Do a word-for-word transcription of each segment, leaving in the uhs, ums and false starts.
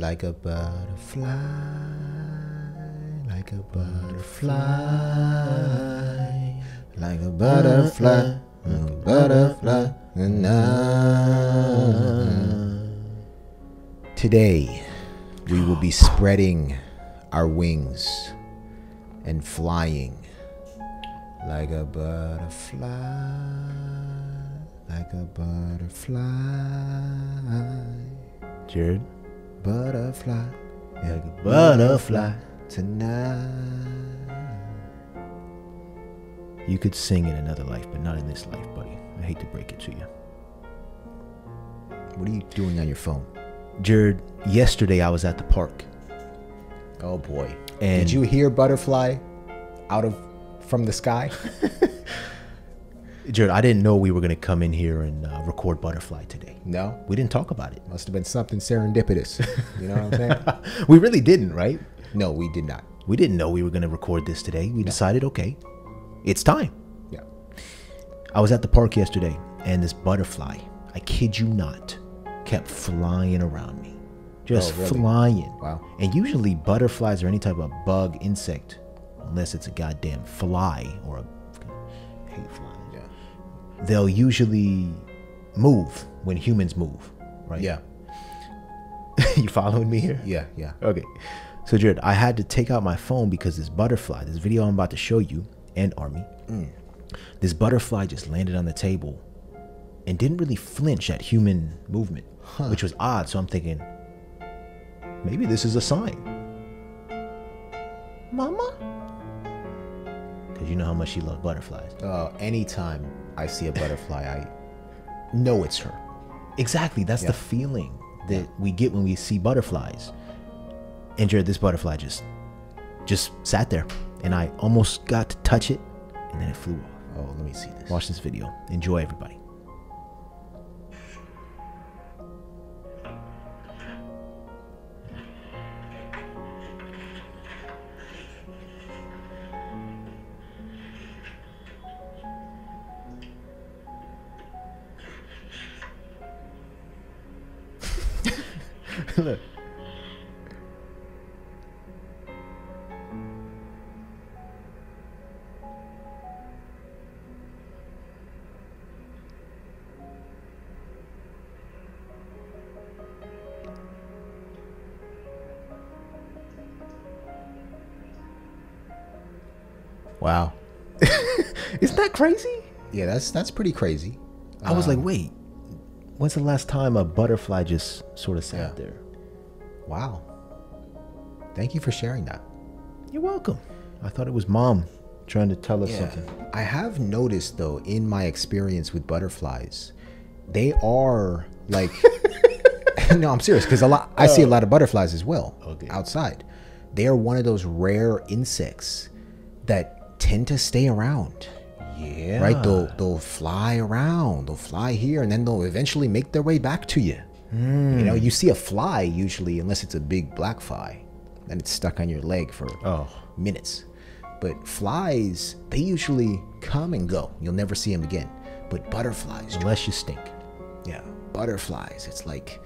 Like a butterfly, like a butterfly, like a butterfly, like a butterfly. And I... Today, we will be spreading our wings and flying like a butterfly, like a butterfly. Jared? Butterfly, like a butterfly tonight. You could sing in another life, but not in this life, buddy. I hate to break it to you. What are you doing on your phone? Jared, yesterday I was at the park. Oh boy. And did you hear butterfly out of from the sky? Jared, I didn't know we were going to come in here and uh, record Butterfly today. No? We didn't talk about it. Must have been something serendipitous. You know what I'm saying? We really didn't, right? No, we did not. We didn't know we were going to record this today. We no. decided, okay, it's time. Yeah. I was at the park yesterday, and this butterfly, I kid you not, kept flying around me. Just oh, really? flying. Wow. And usually butterflies are any type of bug, insect, unless it's a goddamn fly or a... I hate flies. They'll usually move when humans move, right? Yeah. You following me here? Yeah, yeah. Okay. So, Jared, I had to take out my phone because this butterfly, this video I'm about to show you, and Army, mm. this butterfly just landed on the table and didn't really flinch at human movement, huh. which was odd. So I'm thinking, maybe this is a sign. Mama? Because you know how much she loves butterflies. Oh, uh, anytime I see a butterfly, I know it's her. Exactly. That's yeah. the feeling that yeah. we get when we see butterflies. And Jared, this butterfly just just sat there, and I almost got to touch it, and then it flew off. Oh, let me see this. Watch this video. Enjoy, everybody. Look. Wow. Isn't that crazy? Yeah, that's that's pretty crazy. I um, was like, wait, when's the last time a butterfly just sort of sat yeah. there? Wow. Thank you for sharing that. You're welcome. I thought it was mom trying to tell us yeah. something. I have noticed, though, in my experience with butterflies, they are like... No, I'm serious, because a lot I see a lot of butterflies as well okay. outside. They are one of those rare insects that tend to stay around. Yeah. Right? They'll, they'll fly around. They'll fly here, and then they'll eventually make their way back to you. Mm. You know, you see a fly usually, unless it's a big black fly, and it's stuck on your leg for oh. minutes. But flies, they usually come and go. You'll never see them again. But butterflies, unless you stink. Yeah, butterflies. It's like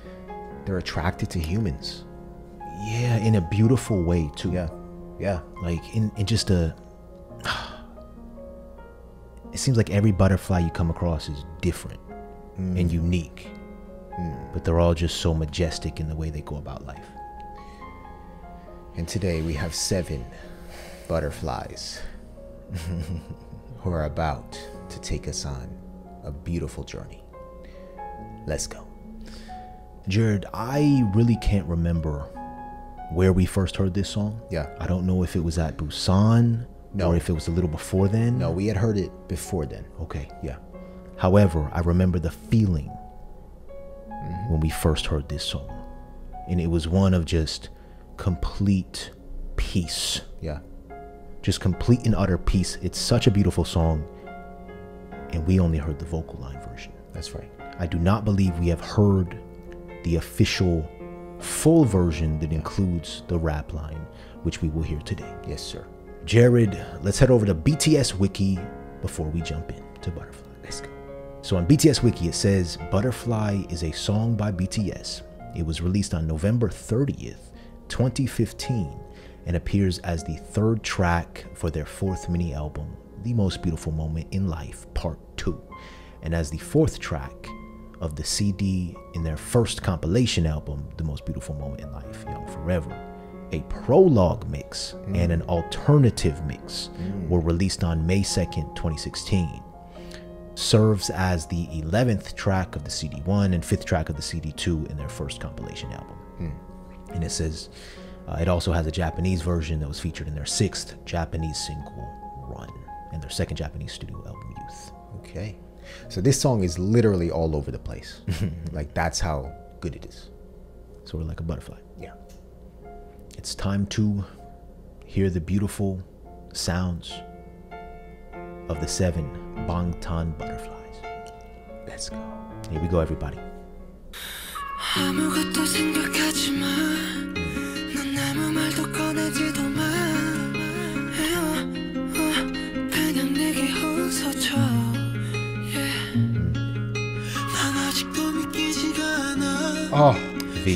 they're attracted to humans. Yeah, in a beautiful way too. Yeah, yeah. Like in in just a. It seems like every butterfly you come across is different mm. and unique. Mm. But they're all just so majestic in the way they go about life. And today we have seven butterflies who are about to take us on a beautiful journey. Let's go. Jared, I really can't remember where we first heard this song. Yeah. I don't know if it was at Busan no. or if it was a little before then. No, we had heard it before then. Okay. Yeah. However, I remember the feeling when we first heard this song, and it was one of just complete peace. Yeah, just complete and utter peace. It's such a beautiful song, and we only heard the vocal line version. That's right. I do not believe we have heard the official full version that includes the rap line, which we will hear today. Yes, sir. Jared, let's head over to B T S Wiki before we jump in to Butterfly. Let's go. So on B T S Wiki, it says, Butterfly is a song by B T S It was released on November thirtieth, twenty fifteen, and appears as the third track for their fourth mini-album, The Most Beautiful Moment in Life, Part two, and as the fourth track of the C D in their first compilation album, The Most Beautiful Moment in Life, Young Forever. A prologue mix mm. and an alternative mix mm. were released on May second, twenty sixteen. Serves as the eleventh track of the C D one and fifth track of the C D two in their first compilation album. Mm. And it says, uh, it also has a Japanese version that was featured in their sixth Japanese single, Run, and their second Japanese studio album, Youth. Okay. So this song is literally all over the place. Like, that's how good it is. Sort of like a butterfly. Yeah. It's time to hear the beautiful sounds of the seven Bangtan butterflies. Let's go. Here we go, everybody. Oh, V.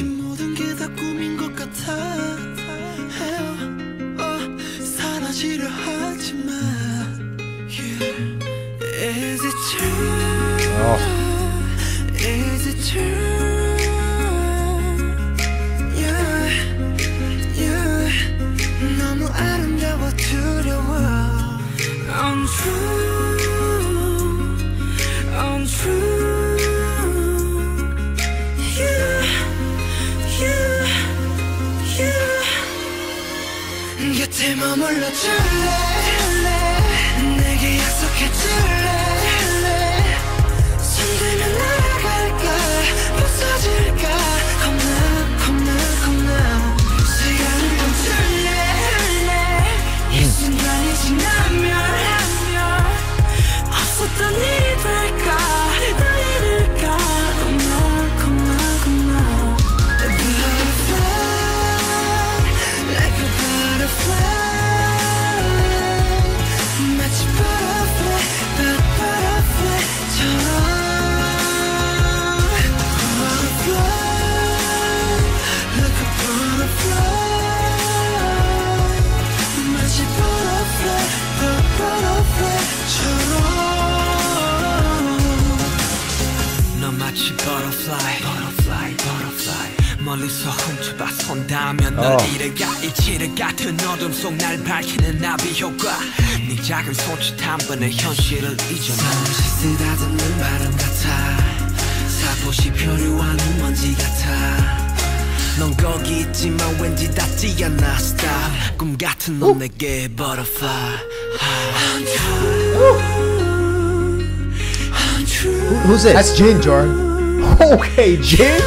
Who's this? That's Jin, Jordan. Okay, Jin?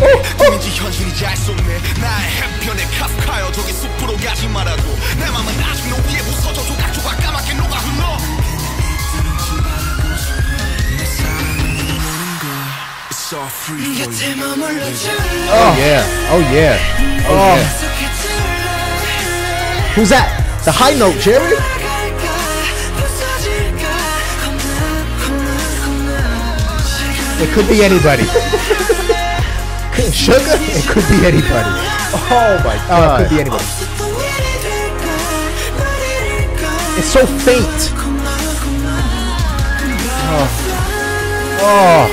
Oh yeah, oh yeah, oh, oh yeah. Who's that? The high note, Jerry? It could be anybody. Suga? It could be anybody. Oh my god. Oh, it could be anybody. It's so faint. Oh. Oh.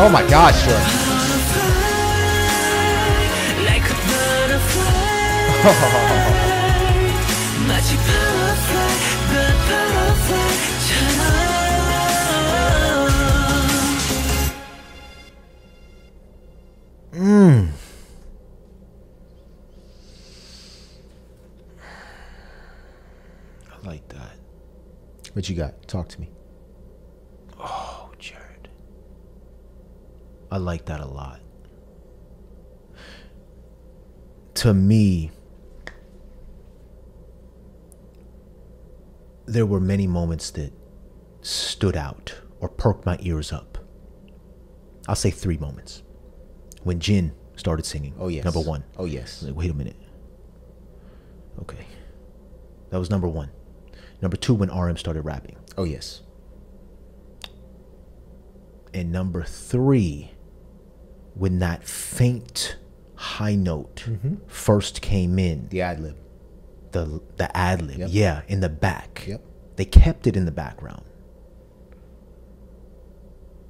Oh my gosh, sure. Mmm. I like that. What you got? Talk to me. Oh, Jared. I like that a lot. To me, there were many moments that stood out or perked my ears up. I'll say three moments. When Jin started singing. Oh, yes. Number one. Oh, yes. Like, wait a minute. Okay. That was number one. Number two, when R M started rapping. Oh, yes. And number three, when that faint high note mm-hmm. first came in. The ad-lib. The, the ad-lib, yep. yeah, in the back. Yep. They kept it in the background.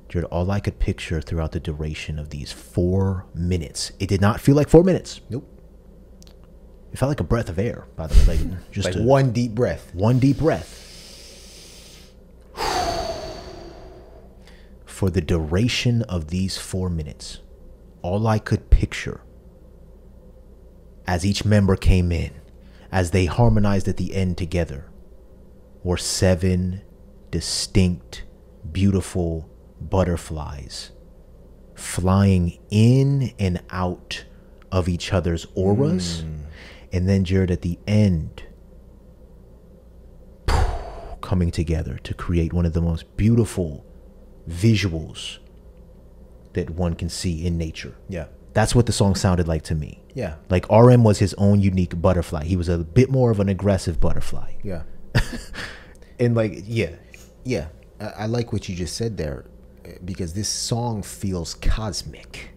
Jared, all I could picture throughout the duration of these four minutes, it did not feel like four minutes. Nope. It felt like a breath of air, by the way. Like just like a, one deep breath. One deep breath. For the duration of these four minutes, all I could picture as each member came in, as they harmonized at the end together, were seven distinct, beautiful butterflies flying in and out of each other's auras. Mm. And then, Jared, at the end, coming together to create one of the most beautiful visuals that one can see in nature. Yeah. That's what the song sounded like to me. Yeah. Like R M was his own unique butterfly. He was a bit more of an aggressive butterfly. Yeah. And like, yeah. Yeah. I, I like what you just said there, because this song feels cosmic.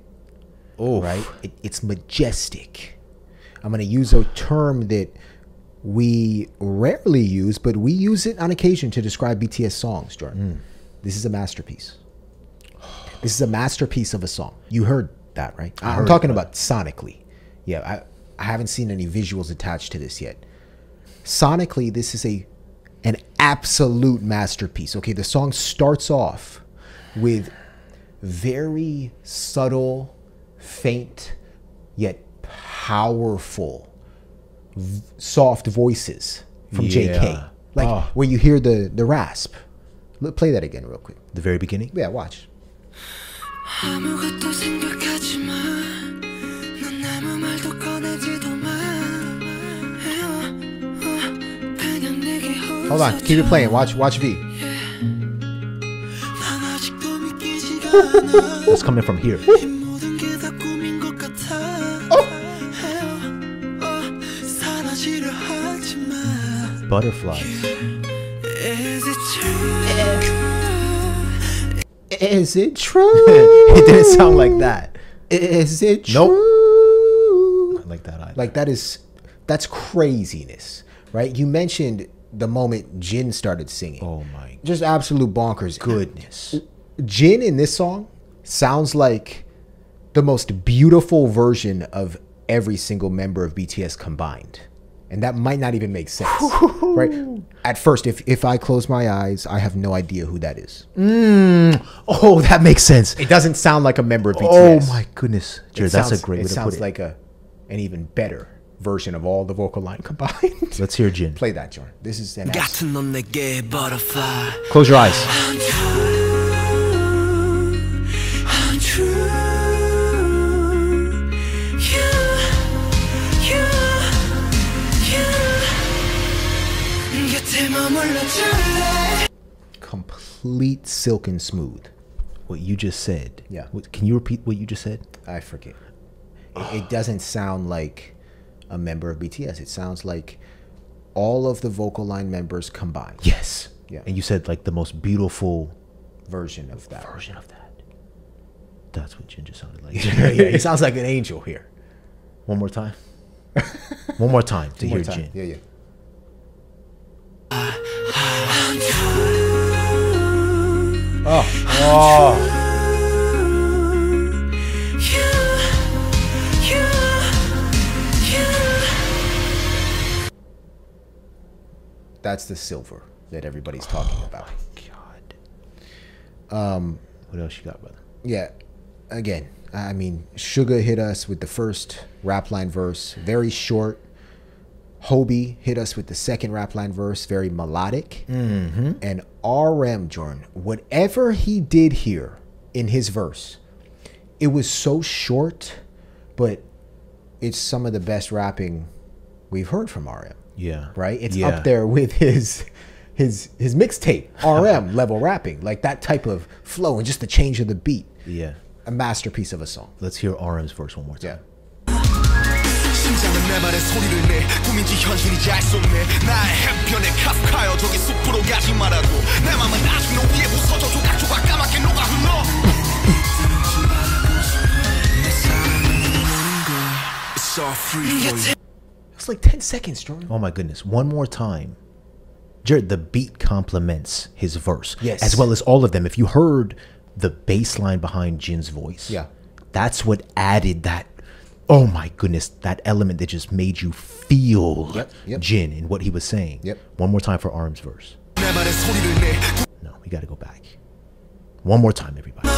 Oh. Right? It, it's majestic. I'm going to use a term that we rarely use, but we use it on occasion to describe B T S songs, Jordan. Mm. This is a masterpiece. This is a masterpiece of a song. You heard that, right? I I'm talking it, about sonically. Yeah, I, I haven't seen any visuals attached to this yet. Sonically, this is a an absolute masterpiece. Okay, the song starts off with very subtle, faint, yet powerful, soft voices from yeah. J K. Like oh. where you hear the, the rasp. Look, play that again real quick. The very beginning? Yeah, watch. Hold on, keep it playing. Watch, watch V. It's coming from here. Oh. Butterflies. Is it true? Is it true? It didn't sound like that. Is it true? Nope. I like that either. Like that is, that's craziness, right? You mentioned the moment Jin started singing. Oh my. Just absolute bonkers. Goodness. Jin in this song sounds like the most beautiful version of every single member of B T S combined. And that might not even make sense. Right? At first, if, if I close my eyes, I have no idea who that is. Mm. Oh, that makes sense. It doesn't sound like a member of B T S. Oh my goodness. Jared, that's sounds, a great way to put it. It sounds like a, an even better version of all the vocal line combined. Let's hear Jin. Play that, Jordan. This is an absolute butterfly. Close your eyes. I'm true, I'm true. You, you, you. Complete silk and smooth. What you just said. Yeah. Can you repeat what you just said? I forget. It, it doesn't sound like a member of B T S. It sounds like all of the vocal line members combined. Yes. Yeah. And you said like the most beautiful version of that. Version of that. That's what Ginger sounded like. Yeah, he sounds like an angel here. One more time. One more time to One hear time. Jin. Yeah, yeah. Oh. Oh. That's the silver that everybody's talking oh about. My God. Um, what else you got, brother? Yeah. Again, I mean, Suga hit us with the first rap line verse. Very short. Hobie hit us with the second rap line verse, very melodic. Mm-hmm. And R M, Jordan, whatever he did here in his verse, it was so short, but it's some of the best rapping we've heard from R M. Yeah. Right? It's yeah. up there with his his his mixtape, R M level rapping, like that type of flow and just the change of the beat. Yeah. A masterpiece of a song. Let's hear R M's verse one more time. Yeah. It's like ten seconds, Jordan. Oh my goodness. One more time. Jared, the beat complements his verse. Yes. As well as all of them. If you heard the bass line behind Jin's voice, yeah, that's what added that. Oh my goodness, that element that just made you feel yep, yep. Jin and what he was saying. Yep. One more time for R M's verse. No, we gotta go back. One more time, everybody.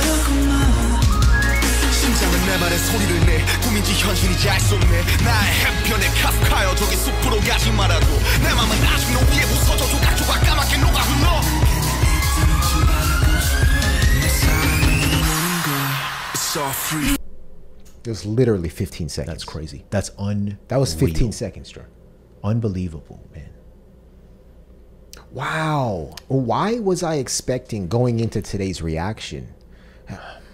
It was literally fifteen seconds. That's crazy. That's un. That was fifteen real. seconds, Jordan. Unbelievable, man. Wow. Why was I expecting going into today's reaction?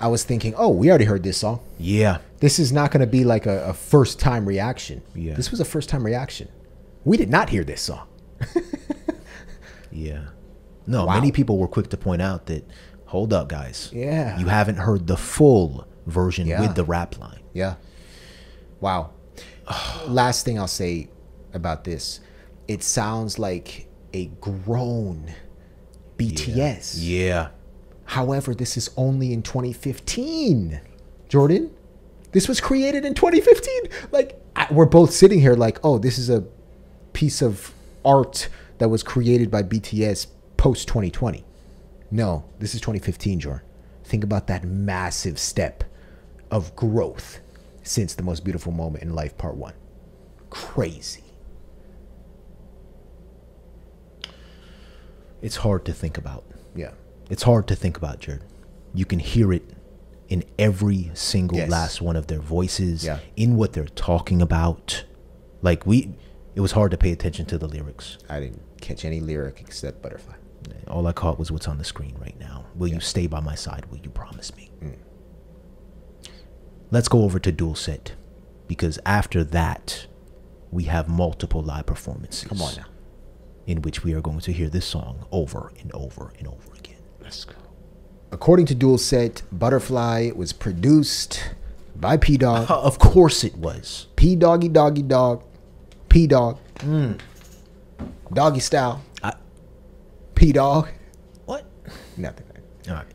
I was thinking, oh, we already heard this song. Yeah. This is not going to be like a, a first-time reaction. Yeah. This was a first-time reaction. We did not hear this song. yeah. No, wow. Many people were quick to point out that, hold up, guys. Yeah. You haven't heard the full version yeah. with the rap line. Yeah. Wow. Last thing I'll say about this, it sounds like a grown B T S. Yeah. yeah. However, this is only in twenty fifteen. Jordan, this was created in twenty fifteen. Like, I, we're both sitting here like, oh, this is a piece of art that was created by B T S post twenty twenty. No, this is twenty fifteen, Jordan. Think about that massive step of growth since The Most Beautiful Moment in Life, Part one. Crazy. It's hard to think about. Yeah. It's hard to think about, Jared. You can hear it in every single yes. last one of their voices, yeah. in what they're talking about. Like, we, it was hard to pay attention to the lyrics. I didn't catch any lyric except Butterfly. All I caught was what's on the screen right now. Will yeah. you stay by my side? Will you promise me? Mm. Let's go over to Dual Set, because after that, we have multiple live performances. Come on now. In which we are going to hear this song over and over and over again. Let's go. According to Dual Set, Butterfly was produced by Pdogg. Uh, of course it was. Pdoggy Doggy Dogg. Pdogg. Mm. Doggy style. I, Pdogg. What? Nothing. All right.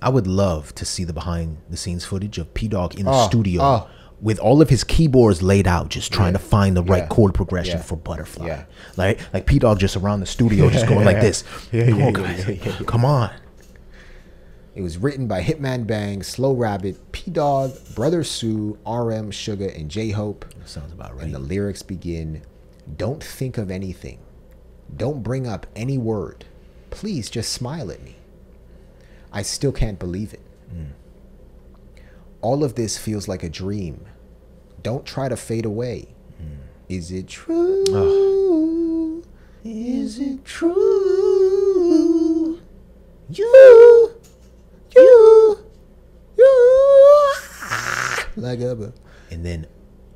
I would love to see the behind the scenes footage of Pdogg in the oh, studio oh. with all of his keyboards laid out, just yeah. trying to find the yeah. right chord progression yeah. for Butterfly. Yeah. Like like Pdogg just around the studio just going like this. Yeah, come yeah, on, guys. Yeah, yeah, yeah. Come on. It was written by Hitman Bang, Slow Rabbit, Pdogg, Brother Sue, R M, Suga, and J-Hope. Sounds about right. And the lyrics begin, don't think of anything. Don't bring up any word. Please just smile at me. I still can't believe it. Mm. All of this feels like a dream. Don't try to fade away. Mm. Is it true? Oh. Is it true? You. You, you, like ever. And then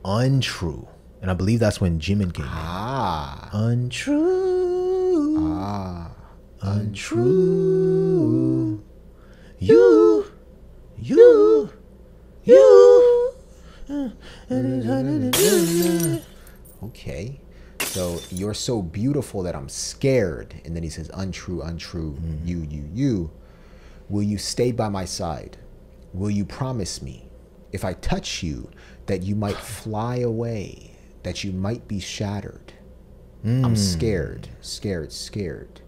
untrue, and I believe that's when Jimin came ah. in. Untrue, ah, untrue. You, you, you. Okay, so you're so beautiful that I'm scared, and then he says untrue, untrue. Mm-hmm. You, you, you. Will you stay by my side? Will you promise me, if I touch you, that you might fly away, that you might be shattered? Mm. I'm scared, scared, scared.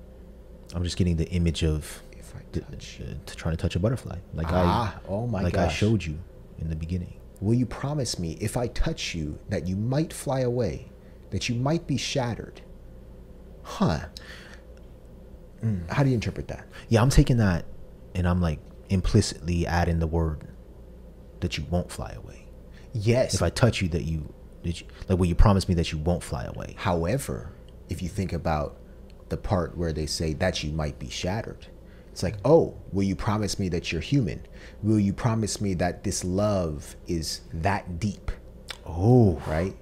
I'm just getting the image of if I touch uh, to trying to touch a butterfly, like ah, I, oh my like gosh. I showed you in the beginning. Will you promise me, if I touch you, that you might fly away, that you might be shattered. Huh. Mm. How do you interpret that? Yeah, I'm taking that and I'm like implicitly adding the word that you won't fly away. Yes. If I touch you, that you, that you like, will you promise me that you won't fly away? However, if you think about the part where they say that you might be shattered, it's like, oh, will you promise me that you're human? Will you promise me that this love is that deep? Oh. Right?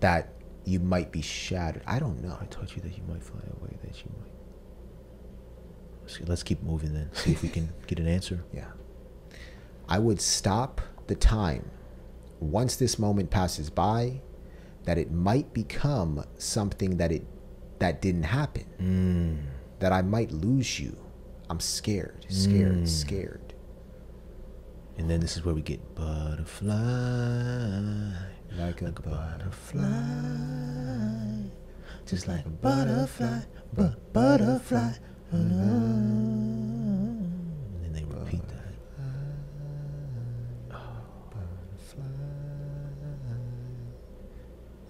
That you might be shattered. I don't know. I told you that you might fly away, that you might. Let's, let's keep moving then. See if we can get an answer. Yeah. I would stop the time once this moment passes by, that it might become something that it that didn't happen. Mm. That I might lose you. I'm scared, scared, mm. scared. And then this is where we get butterfly. Like a, like a butterfly, butterfly, just like a butterfly, but butterfly. Uh, and then they repeat that. Oh. Butterfly.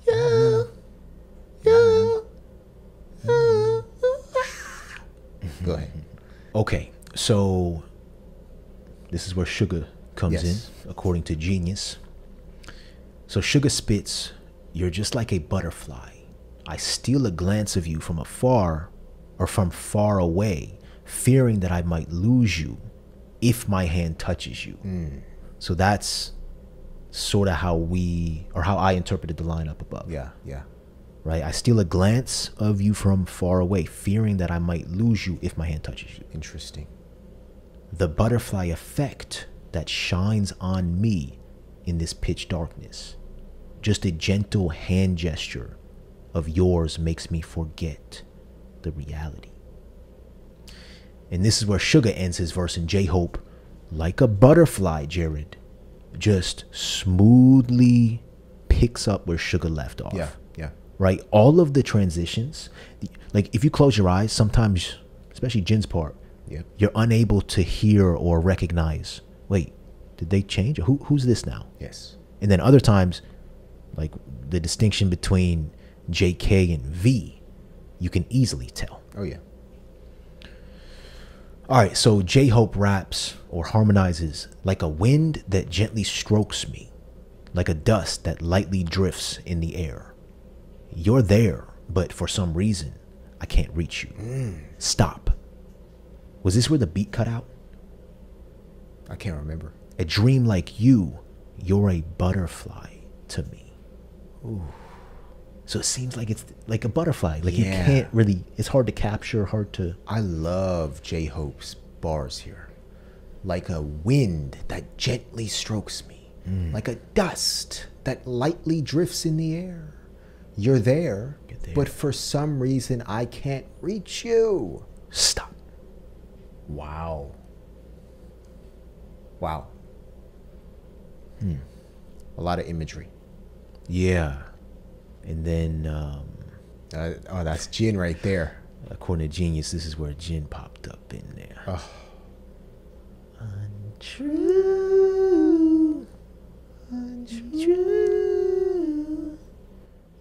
Yeah, yeah. Go ahead. Okay, so this is where Suga comes yes. in, according to Genius. So Suga spits, "You're just like a butterfly. I steal a glance of you from afar or from far away, fearing that I might lose you if my hand touches you." Mm. So that's sort of how we, or how I interpreted the line up above. Yeah, yeah. Right? I steal a glance of you from far away, fearing that I might lose you if my hand touches you. Interesting. The butterfly effect that shines on me in this pitch darkness. Just a gentle hand gesture of yours makes me forget the reality. And this is where Suga ends his verse in J-Hope. Like a butterfly, Jared just smoothly picks up where Suga left off. Yeah, yeah. Right? All of the transitions, like if you close your eyes, sometimes, especially Jin's part, yeah. you're unable to hear or recognize, wait, did they change? Who, who's this now? Yes. And then other times, like the distinction between J K and V, you can easily tell. Oh, yeah. All right, so J-Hope raps or harmonizes, like a wind that gently strokes me, like a dust that lightly drifts in the air. You're there, but for some reason, I can't reach you. Mm. Stop. Was this where the beat cut out? I can't remember. A dream like you, you're a butterfly to me. Ooh. So it seems like it's like a butterfly. Like yeah. you can't really, it's hard to capture, hard to. I love J-Hope's bars here. Like a wind that gently strokes me. Mm. Like a dust that lightly drifts in the air. You're there, you're there, but for some reason I can't reach you. Stop. Wow. Wow. Hmm. A lot of imagery. Yeah. And then um uh, oh, that's Jin right there. According to Genius, this is where Jin popped up in there. Oh. Untrue. Untrue.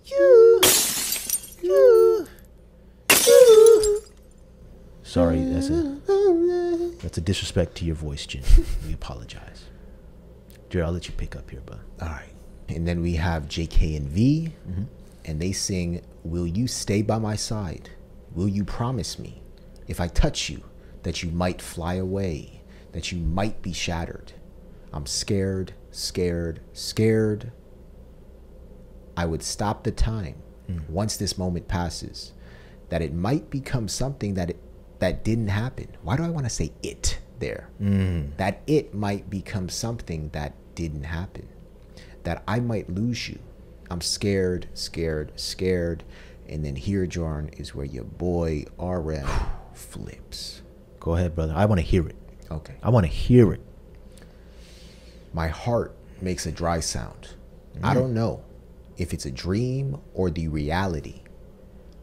You. You. You. Sorry, that's a that's a disrespect to your voice, Jin. We apologize. Jared, I'll let you pick up here, bud. All right. And then we have J K and V, mm-hmm. and they sing, "Will you stay by my side? Will you promise me, if I touch you, that you might fly away, that you might be shattered? I'm scared, scared, scared. I would stop the time mm. once this moment passes, that it might become something that, it, that didn't happen." Why do I want to say it there? Mm. That it might become something that didn't happen. That I might lose you. I'm scared, scared, scared. And then here, Jorn, is where your boy R M flips. Go ahead, brother. I want to hear it. Okay. I want to hear it. My heart makes a dry sound. Mm. I don't know if it's a dream or the reality.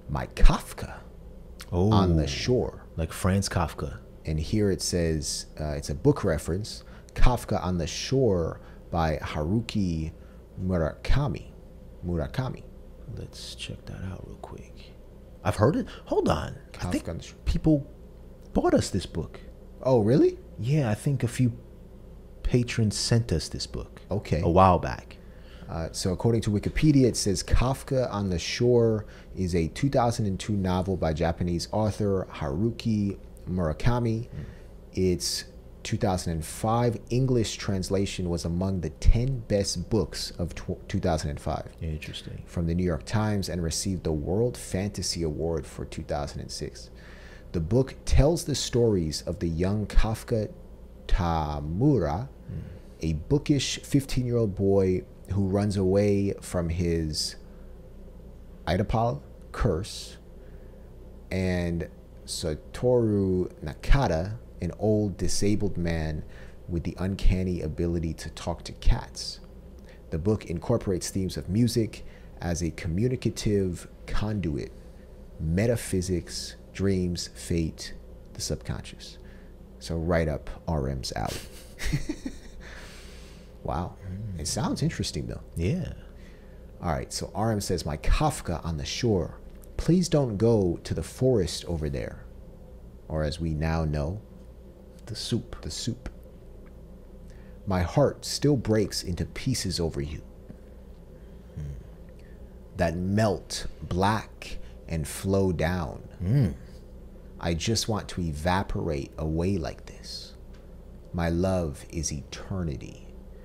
My Kafka oh, on the shore. Like Franz Kafka. And here it says, uh, it's a book reference, Kafka on the Shore by Haruki Murakami. Murakami. Let's check that out real quick. I've heard it. Hold on. Kafka I think on the Shore. People bought us this book. Oh, really? Yeah, I think a few patrons sent us this book. Okay. A while back. Uh, so according to Wikipedia, it says Kafka on the Shore is a two thousand two novel by Japanese author Haruki Murakami. Mm. Its two thousand five English translation was among the ten best books of two thousand five. Interesting. From the New York Times, and received the World Fantasy Award for two thousand six. The book tells the stories of the young Kafka Tamura, mm. a bookish fifteen-year-old boy who runs away from his Oedipal curse, and Satoru Nakata, an old disabled man with the uncanny ability to talk to cats. The book incorporates themes of music as a communicative conduit, metaphysics, dreams, fate, the subconscious. So right up R M's alley. Wow. Mm. It sounds interesting, though. Yeah. All right. So R M says, my Kafka on the Shore, please don't go to the forest over there. Or as we now know, the soup. The soup. My heart still breaks into pieces over you. Mm. That melt black and flow down. Mm. I just want to evaporate away like this. My love is eternity.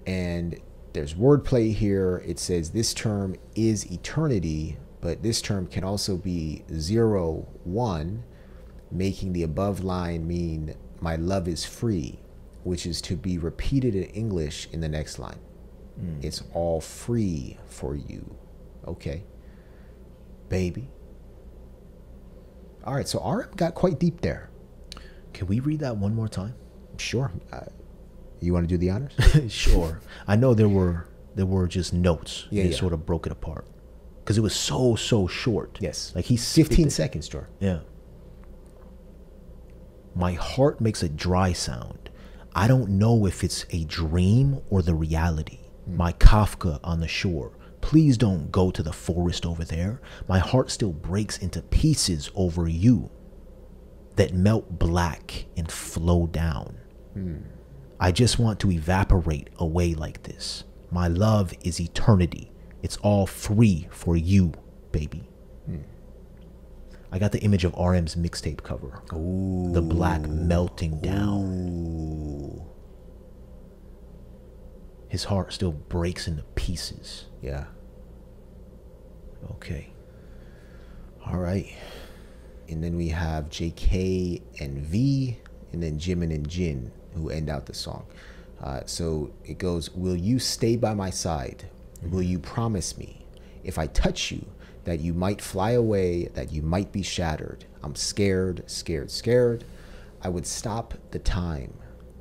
And there's wordplay here. It says this term is eternity, but this term can also be zero, one, making the above line mean my love is free, which is to be repeated in English in the next line. Mm. It's all free for you. Okay. Baby. All right. So R M got quite deep there. Can we read that one more time? Sure. Uh, You want to do the honors? Sure. I know there were there were just notes. Yeah, they yeah. sort of broke it apart because it was so so short. Yes, like he's fifteen seconds, Jordan. Yeah. My heart makes a dry sound. I don't know if it's a dream or the reality. Mm. My Kafka on the shore. Please don't go to the forest over there. My heart still breaks into pieces over you, that melt black and flow down. Mm. I just want to evaporate away like this. My love is eternity. It's all free for you, baby. Mm. I got the image of R M's mixtape cover. Ooh. The black melting down. Ooh. His heart still breaks into pieces. Yeah. Okay. All right. And then we have J K and V, and then Jimin and Jin, who end out the song. Uh, so it goes, will you stay by my side? Will you promise me, if I touch you, that you might fly away, that you might be shattered? I'm scared, scared, scared. I would stop the time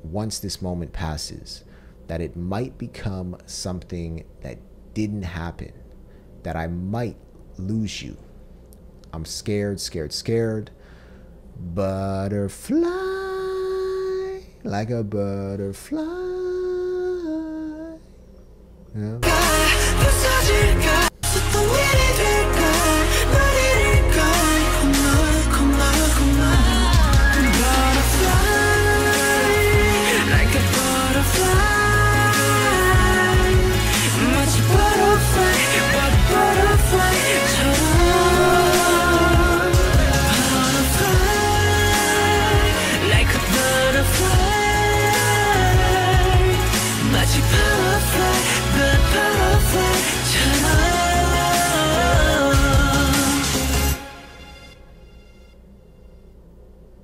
once this moment passes, that it might become something that didn't happen, that I might lose you. I'm scared, scared, scared. Butterfly. Like a butterfly. Yeah.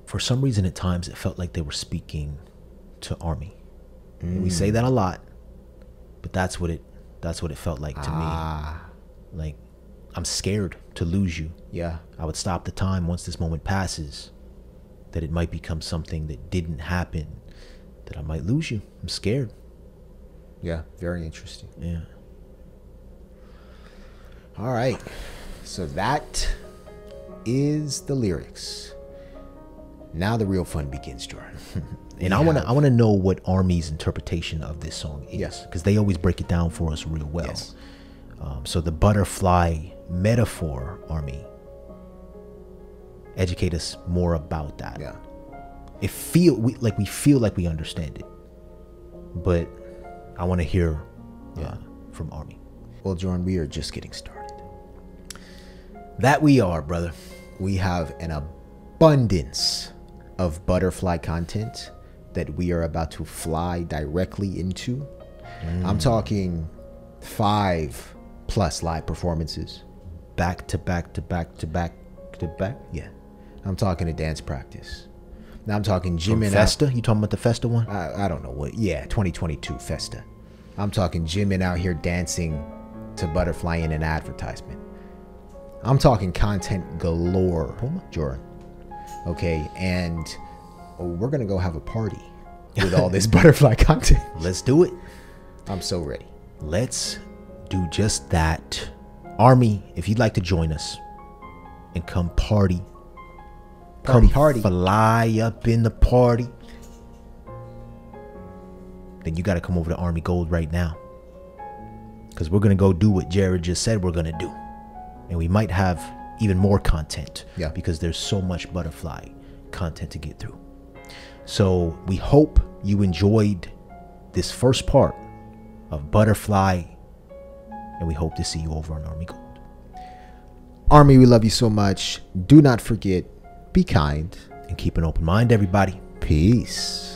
For some reason, at times, it felt like they were speaking to ARMY. Mm. We say that a lot, but that's what it that's what it felt like to ah. me. Like, I'm scared to lose you. Yeah. I would stop the time once this moment passes, that it might become something that didn't happen, that I might lose you. I'm scared. Yeah, very interesting. Yeah. All right. So that is the lyrics. Now the real fun begins, Jordan. And yeah. I want to I want to know what ARMY's interpretation of this song is. Yes. Because they always break it down for us real well. Yes. Um, so the butterfly metaphor, Army, educate us more about that. Yeah. It feel we, like we feel like we understand it, but I want to hear uh, yeah. from Army. Well, Jordan, we are just getting started. That we are, brother. We have an abundance of butterfly content that we are about to fly directly into. Mm. I'm talking five plus live performances. Back to back to back to back to back. Yeah. I'm talking a dance practice. Now I'm talking Jimin. Festa? Out, you talking about the Festa one? I, I don't know what. Yeah, twenty twenty-two Festa. I'm talking Jimin out here dancing to Butterfly in an advertisement. I'm talking content galore, Jordan. Okay, and we're going to go have a party with all this butterfly content. Let's do it. I'm so ready. Let's do just that. Army, if you'd like to join us and come party, Party, come party. fly up in the party, then you got to come over to Army Gold right now, because we're going to go do what Jared just said we're going to do. And we might have even more content, yeah, because there's so much butterfly content to get through. So we hope you enjoyed this first part of Butterfly, and we hope to see you over on Army Gold. Army, we love you so much. Do not forget, be kind, and keep an open mind, everybody. Peace.